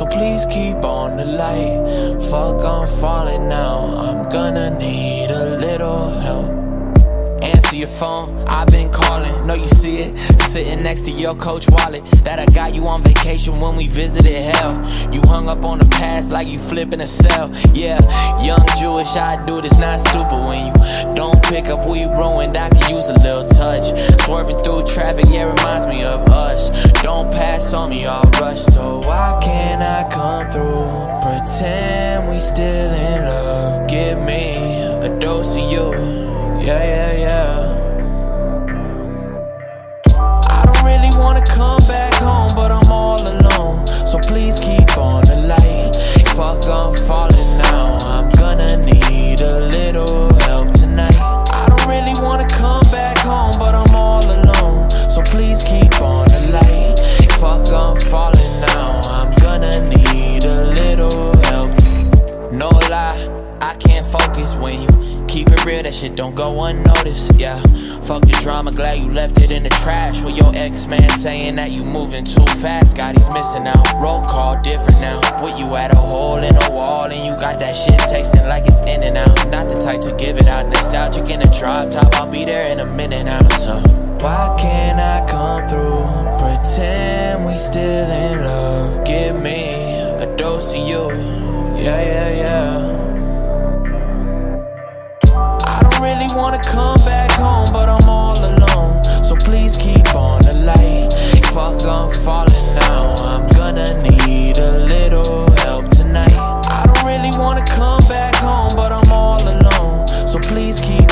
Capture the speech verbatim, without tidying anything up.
So please keep on the light. Fuck, I'm falling now. I'm gonna need a little help. Answer your phone, I've been calling. Know you see it, sitting next to your Coach wallet. That I got you on vacation when we visited hell. You hung up on the past like you flipping a cell. Yeah, young Jewish, I do this, not stupid. When you don't pick up, we ruined. I can use a little touch. Swerving through traffic, yeah, reminds me of us. Don't pass on me, I'll rush. So why can't I come through? Pretend we still in love. Give me a dose of you. Yeah, yeah, yeah. I don't really wanna come back home, but I'm all alone. So please keep on the light. Fuck, I'm falling now. I'm gonna need a little help tonight. I don't really wanna come back home, but I'm all alone. So please keep on the light. Fuck, I'm falling now. I'm gonna need a little help. No lie, I can't focus when you keep it real. That shit don't go unnoticed, yeah. Fuck the drama, glad you left it in the trash. With your ex-man saying that you moving too fast. God, he's missing out. Roll call different now. With you at a hole in a wall, and you got that shit tasting like it's in and out. Not the type to give it out. Nostalgic in a drop top, I'll be there in a minute now. So why can't I come through? Pretend we still in love. Give me a dose of you. Yeah, yeah, yeah. I don't really wanna come back home, but I'm all alone. So please keep on the light. Fuck, I'm falling now. I'm gonna need a little help tonight. I don't really wanna come back home, but I'm all alone. So please keep